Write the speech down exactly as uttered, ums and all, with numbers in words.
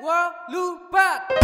Wolubat.